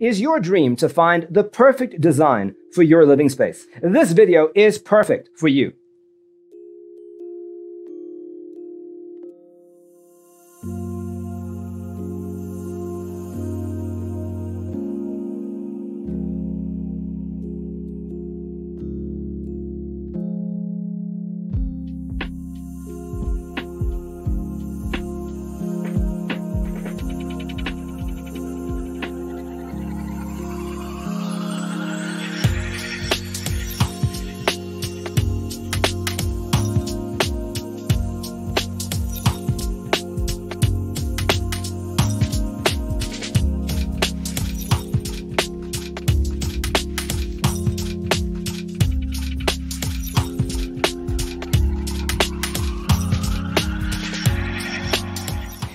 Is your dream to find the perfect design for your living space? This video is perfect for you.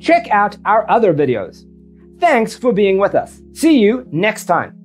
Check out our other videos. Thanks for being with us. See you next time.